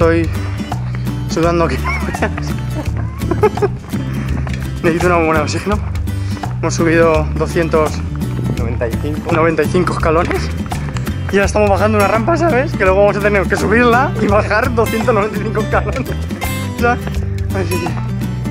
Estoy sudando aquí. Necesito una buena oxígeno. Hemos subido 295 escalones. Y ahora estamos bajando una rampa, ¿sabes? Que luego vamos a tener que subirla y bajar 295 escalones. Así que,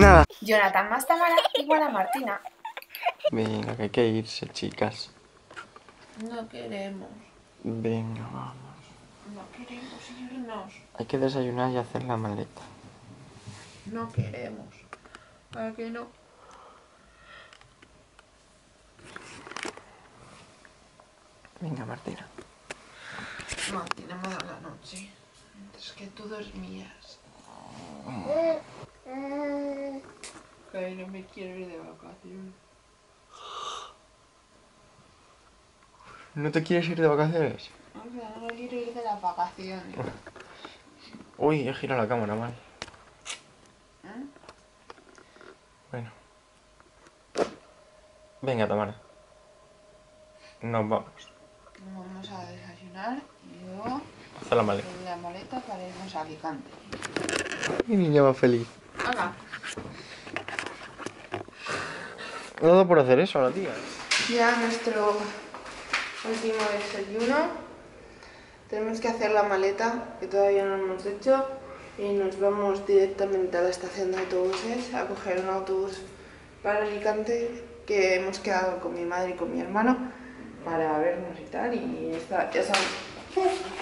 nada. Jonathan más Tamara igual a Martina. Venga, que hay que irse, chicas. No queremos. Venga, vamos. No queremos irnos. Hay que desayunar y hacer la maleta. No queremos. ¿Para qué no? Venga, Martina. Martina me da la noche. Antes que tú dormías. Que no me quiero ir de vacaciones. ¿No te quieres ir de vacaciones? O sea, no quiero ir de las vacaciones. Uy, he girado la cámara mal. ¿Eh? Bueno. Venga, Tamara. Nos vamos. Vamos a desayunar y luego... hacer la maleta. La maleta para irnos a Alicante. Mi niña más feliz. Hola. No dado por hacer eso a la tía. Ya nuestro... último desayuno, tenemos que hacer la maleta que todavía no hemos hecho y nos vamos directamente a la estación de autobuses a coger un autobús para Alicante, que hemos quedado con mi madre y con mi hermano para vernos y tal, y está, ya sabes.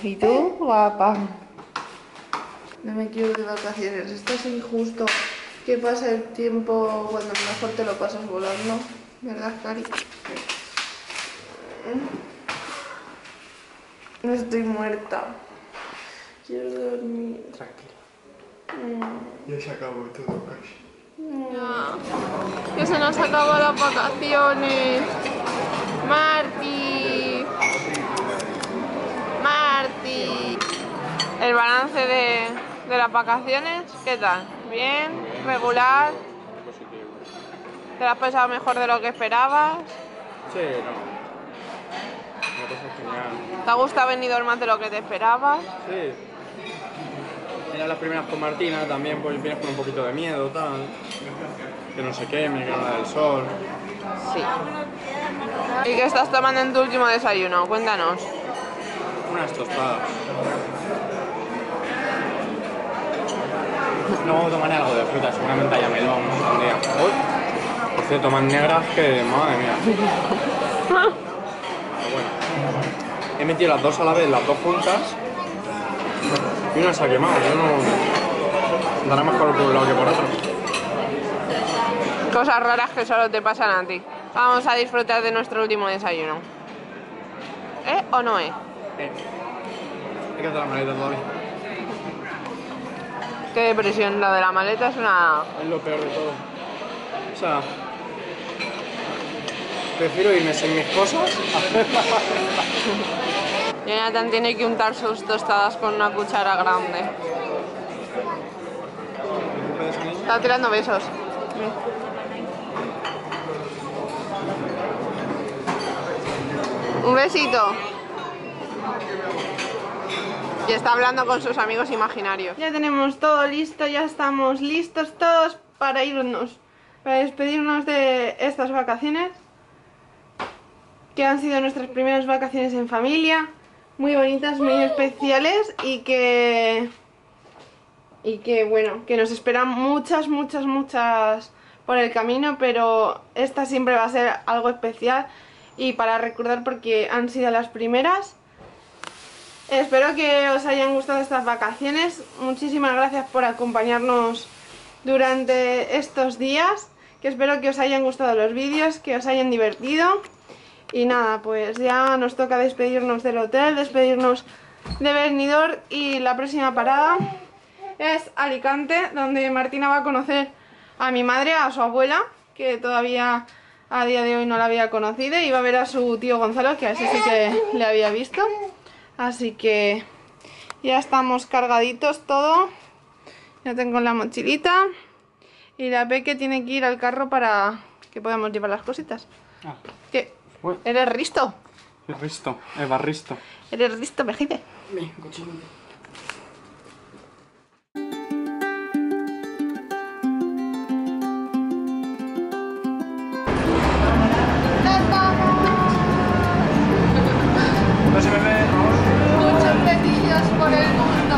¿Y tú, guapa? No me quiero de vacaciones, esto es injusto, que pasa el tiempo cuando mejor te lo pasas volando, ¿verdad, Cari? No estoy muerta. Quiero dormir. Tranquila. Ya se acabó todo casi. No. Que se nos acabó las vacaciones. Marti. Marti. El balance de las vacaciones, ¿qué tal? ¿Bien? ¿Regular? ¿Te las has pasado mejor de lo que esperabas? Sí, no. ¿Te ha gustado Benidorm más de lo que te esperabas? Sí. Eran las primeras con Martina, también pues vienes con un poquito de miedo, tal. Que no se queme, que no da el sol. Sí. ¿Y qué estás tomando en tu último desayuno? Cuéntanos. Unas tostadas. No, tomaré algo de fruta, seguramente haya melón un día. Uy, por cierto, más negras que... madre mía. He metido las dos a la vez, las dos juntas, y una se ha quemado. Yo no... dará más calor por un lado que por otro. Cosas raras que solo te pasan a ti. Vamos a disfrutar de nuestro último desayuno. ¿Eh o no es? Hay que hacer la maleta todavía. Qué depresión, lo de la maleta es una... es lo peor de todo. O sea... prefiero irme sin mis cosas a hacer la maleta. Jonathan tiene que untar sus tostadas con una cuchara grande. Está tirando besos. Un besito. Y está hablando con sus amigos imaginarios. Ya tenemos todo listo, ya estamos listos todos para irnos. Para despedirnos de estas vacaciones. Que han sido nuestras primeras vacaciones en familia. Muy bonitas, muy especiales y que bueno, que nos esperan muchas por el camino, pero esta siempre va a ser algo especial y para recordar porque han sido las primeras. Espero que os hayan gustado estas vacaciones. Muchísimas gracias por acompañarnos durante estos días, que espero que os hayan gustado los vídeos, que os hayan divertido. Y nada, pues ya nos toca despedirnos del hotel, despedirnos de Benidorm y la próxima parada es Alicante, donde Martina va a conocer a mi madre, a su abuela, que todavía a día de hoy no la había conocido, y va a ver a su tío Gonzalo, que a ese sí que le había visto. Así que ya estamos cargaditos todo, ya tengo la mochilita y la Peque tiene que ir al carro para que podamos llevar las cositas. ¿Qué? Uy. ¿Eres risto? El risto, el barristo. ¿Eres risto, Mejide? Cochino. No se me ve. Muchos petillos por el mundo.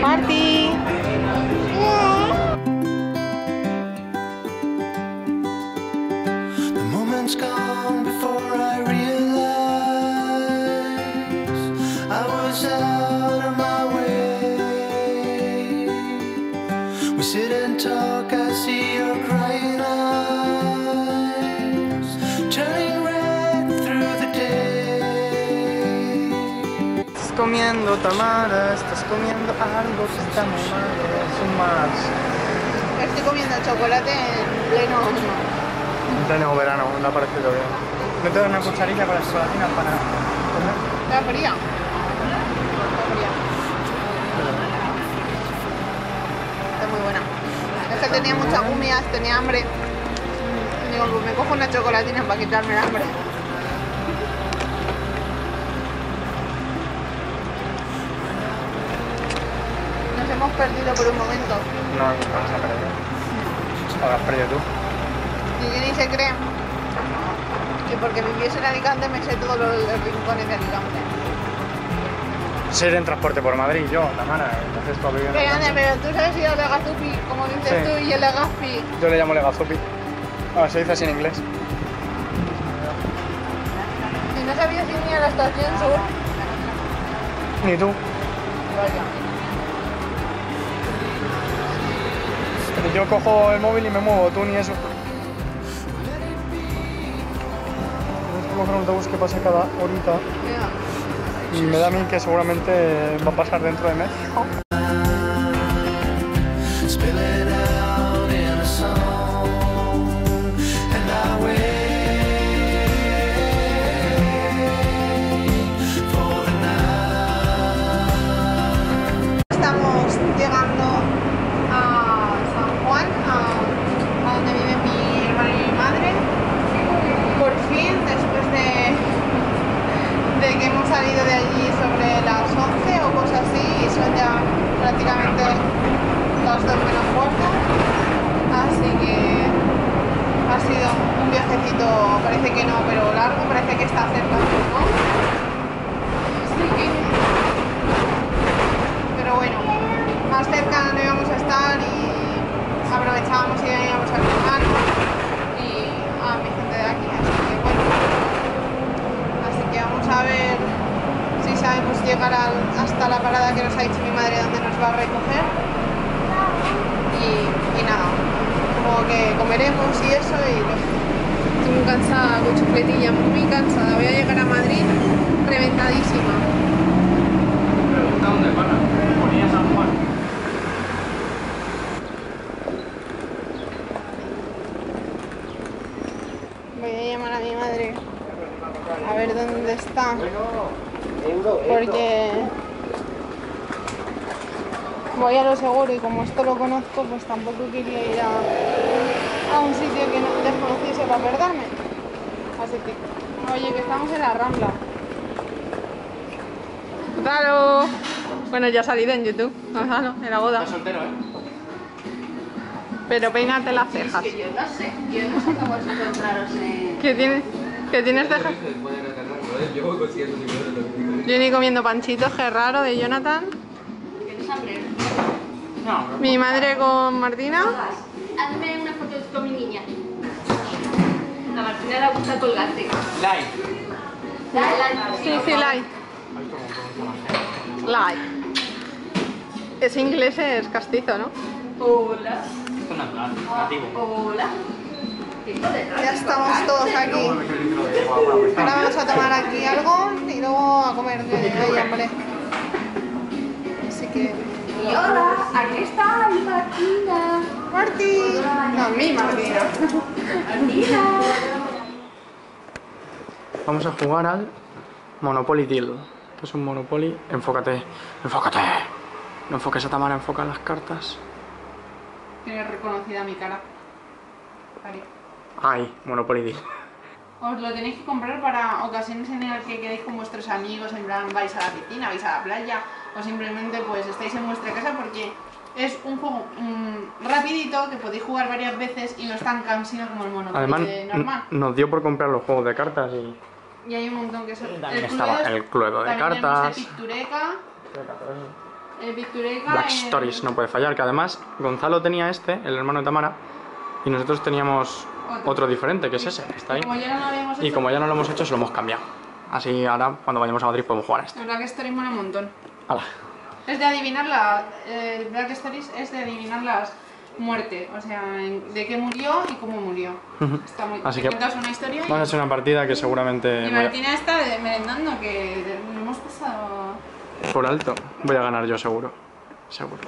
Marti. Comiendo tamara, estás comiendo algo que está muy malo, sin más. Estoy comiendo chocolate en pleno verano, me ha parecido bien. ¿No te doy una cucharilla con las gelatinas para comer? ¿Está fría? Está fría. Está muy buena. Es que tenía muchas gumias, tenía hambre. Digo, pues me cojo una chocolatina para quitarme el hambre. Hemos perdido por un momento. No, no vamos a perder. Ahora has perdido tú. Y Jenny se cree que porque viviese en Alicante me sé todos los rincones de Alicante. Ser en transporte por Madrid, yo, Tamara, entonces tú has vivido en Alicante. Pero tú sabes si es Legazpi, como dices tú, y el Legazpi. Yo le llamo Legazpi. Ahora se dice así en inglés. ¿Y no sabías si ni a la estación sur? Ni tú. Vaya. Yo cojo el móvil y me muevo, tú ni eso. Tenemos que coger un autobús que pasa cada horita. Y me da a mí que seguramente va a pasar dentro de mes. Hasta la parada que nos ha dicho mi madre donde nos va a recoger y nada, como que comeremos y eso y estoy muy cansada, con chufletilla, muy cansada, voy a llegar a Madrid reventadísima. Pregunta dónde para, ponía San Juan. Voy a llamar a mi madre a ver dónde está. Porque voy a lo seguro y como esto lo conozco, pues tampoco quería ir a un sitio que no desconociese para perderme. Así que, oye, que estamos en la Rambla. ¡Claro! Bueno, ya ha salido en YouTube, Gonzalo, en la boda. Estás soltero, ¿eh? Pero peínate las cejas. Es que yo no sé cómo encontraros. ¿Qué tienes cejas? Yo ni comiendo panchitos, qué raro, de Jonathan. ¿Tienes hambre? No. Mi madre con Martina. Hazme una foto con mi niña. A Martina le gusta colgarte. Like. Sí, like. Like. Es inglés, es castizo, ¿no? Hola. Hola. Ya estamos todos aquí. Ahora vamos a tomar aquí algo y luego a comer, que hay hambre. Así que... Y hola, aquí está mi Martina. Martina. Vamos a jugar al Monopoly Deal, que es un Monopoly. Enfócate. No enfoques a Tamara, enfoca las cartas. Tienes reconocida mi cara. Vale. Ay, Monopoly Deal. Os lo tenéis que comprar para ocasiones en las que quedáis con vuestros amigos, en plan vais a la piscina, vais a la playa o simplemente pues estáis en vuestra casa porque es un juego rapidito que podéis jugar varias veces y no es tan cansino como el Monopoly normal. Nos dio por comprar los juegos de cartas y hay un montón que son. También estaba el Cluedo de cartas. Pitureka, Black Stories, no puede fallar, que además Gonzalo tenía el hermano de Tamara, y nosotros teníamos otro diferente, que es ese, que está ahí. Y como ya no lo hemos hecho, se lo hemos cambiado. Así ahora, cuando vayamos a Madrid, podemos jugar a esto. La Black Stories mola un montón. Ala. Es de adivinar la... Black Stories es de adivinar las muertes, o sea, de qué murió y cómo murió. Está muy... Así que cuentas una historia. Vamos a hacer una partida que seguramente... Y Martina está merendando, que lo hemos pasado... Por alto. Voy a ganar yo seguro. Seguro.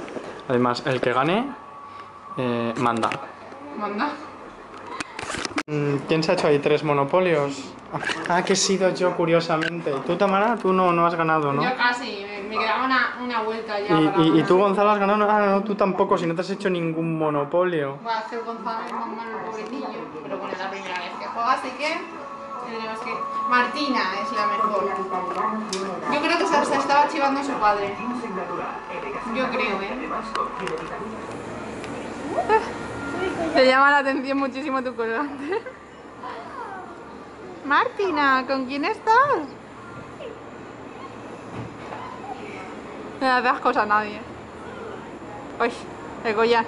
Además, el que gane... manda. ¿Manda? ¿Quién se ha hecho ahí 3 monopolios? Ah, que he sido yo, curiosamente. Tú, Tamara, tú no has ganado, ¿no? Yo casi, me quedaba una vuelta ya. ¿Y tú, Gonzalo, has ganado? Ah, no, tú tampoco, si no te has hecho ningún monopolio. Voy a hacer Gonzalo más malo, pobrecillo. Pero bueno, es la primera vez que juega, así que tendremos que... Martina es la mejor. Yo creo que se estaba chivando a su padre. Yo creo, Te llama la atención muchísimo tu colgante. Martina, ¿con quién estás? No le das cosas a nadie. Uy, el collar.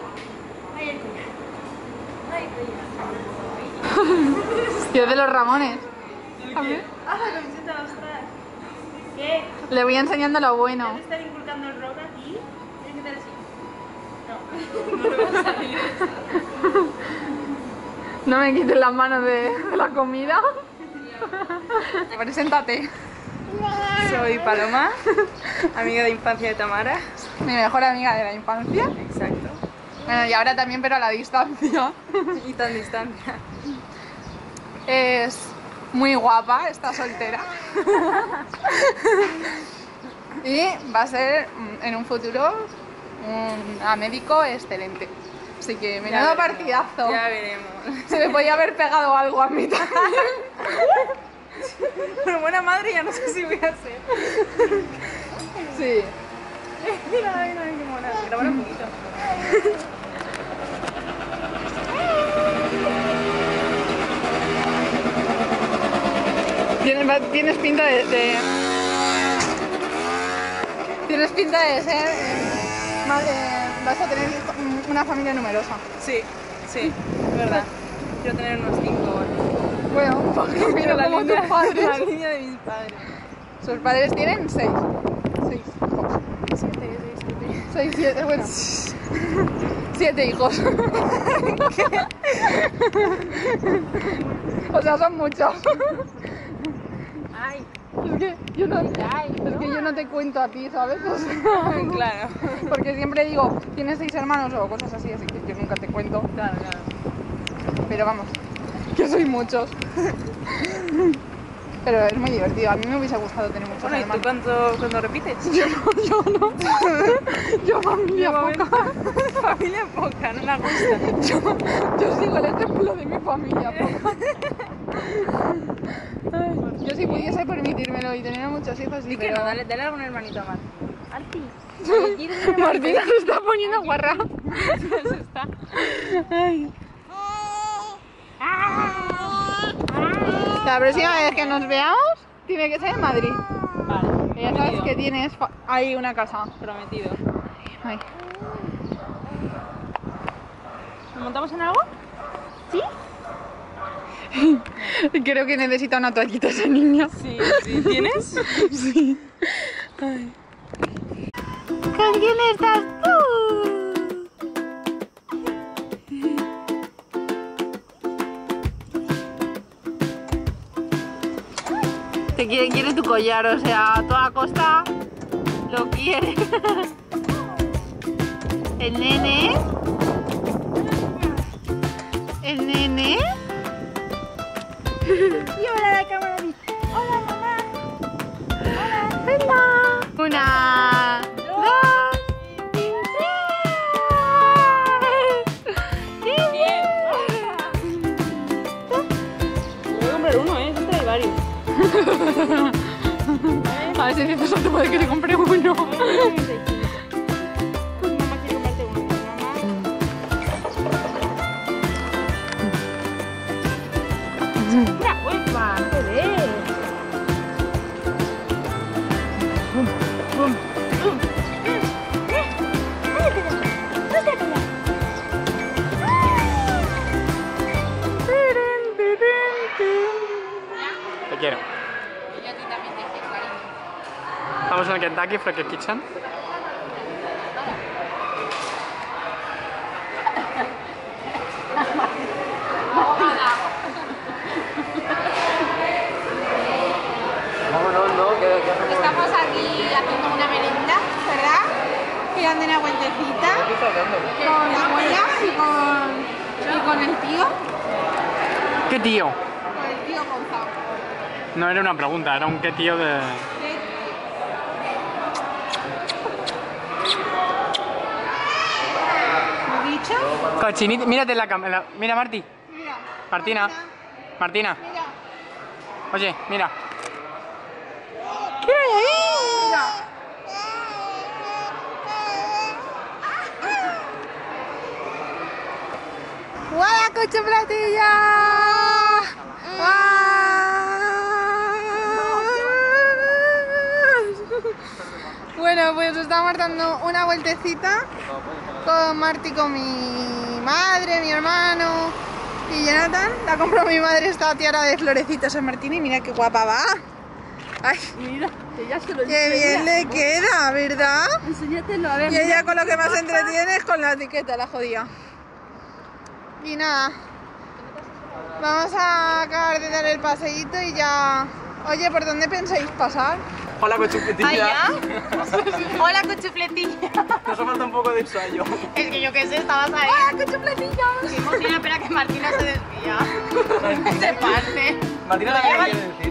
Yo de los Ramones. ¿También? Ah, la camiseta, ostras. ¿Qué? Le voy enseñando lo bueno. ¿Te están inculcando el rock a ti? ¿Tienes que estar así? No, no me va a salir eso. No me quiten las manos de la comida. Preséntate. Soy Paloma, amiga de infancia de Tamara. Mi mejor amiga de la infancia. Exacto. Bueno, y ahora también, pero a la distancia. Y tan distancia. Es muy guapa, está soltera. Y va a ser, en un futuro, un médico excelente. Así que menudo partidazo. Ya veremos. Se me podía haber pegado algo a mí también. Pero buena madre ya no sé si voy a ser. Sí. Mira, ay, no, qué mona. Grabar un poquito. Tienes pinta de... Tienes pinta de ser... vas a tener una familia numerosa. Sí, sí, es verdad. Quiero tener unos 5 años. Bueno, un poquito como tus padres. La línea de mis padres. Sus padres tienen 6. 6 hijos. 7, bueno. 7 hijos. O sea, son muchos. Ay. Es que yo no te cuento a ti, ¿sabes? O sea, claro. Porque siempre digo, tienes 6 hermanos o cosas así que yo nunca te cuento. Claro, claro. Pero vamos, que soy muchos. Pero es muy divertido, a mí me hubiese gustado tener muchos hermanos. ¿Y tú cuando repites? Yo no. Yo familia poca, no me gusta. Yo sigo el ejemplo de mi familia poca. Yo si pudiese permitírmelo y tener muchos hijos... Sí, pero... dale algún hermanito a Martín. Martina se está poniendo guarra. Se está. Ay. La próxima vez que nos veamos tiene que ser en Madrid. Vale. Ya sabes que tienes ahí una casa. Prometido. Ay. ¿Nos montamos en algo? ¿Sí? Creo que necesita una toallita esa niña. Sí. ¿Tienes? Sí. Ay. ¿Con quién estás tú? Te quiere tu collar, o sea, a toda costa lo quiere. El nene. Y hola la cámara. Hola mamá. Hola. Una, dos, tres. ¡Qué bien! Voy a comprar uno, ¿eh? Siempre hay varios. A ver si dices a tu madre que te compre uno. Mamá quiere comprarte uno. en el Kentucky Fried Kitchen. Estamos aquí haciendo una merenda, ¿verdad? Quedando una vueltecita con la abuela y con el tío. ¿Qué tío? Con el tío Gonzalo. No era una pregunta, era un qué tío de... ¿Lo he dicho? Cochinito, mírate la cámara. Mira, Marti. Mira. Martina. Martina. Mira. Oye, mira. ¿Qué hay ahí? Mira. ¡Guau, coche platilla! Bueno, pues estamos dando una vueltecita con Marti, con mi madre, mi hermano y Jonathan. La compró mi madre esta tiara de florecitas en Martini y mira qué guapa va. Ay, mira, ella se lo qué bien le queda, ¿verdad? Enséñatelo, a ver. Y ella con lo que más se entretiene es con la etiqueta, la jodía. Y nada, vamos a acabar de dar el paseíto y ya... Oye, ¿por dónde pensáis pasar? Hola, cochufletilla. ¿Ah, ya? Hola, cochufletilla. Nos ha faltado un poco de ensayo. Es que yo qué sé, estabas ahí. ¡Hola, cochufletilla! Qué emoción, espera que Martina se desvía. Se parte. Martina también.